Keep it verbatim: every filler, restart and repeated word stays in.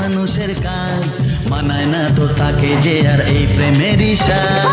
मानुषेर काज मानाय ना तो ताके जे आर ए प्रेमेर इशारा।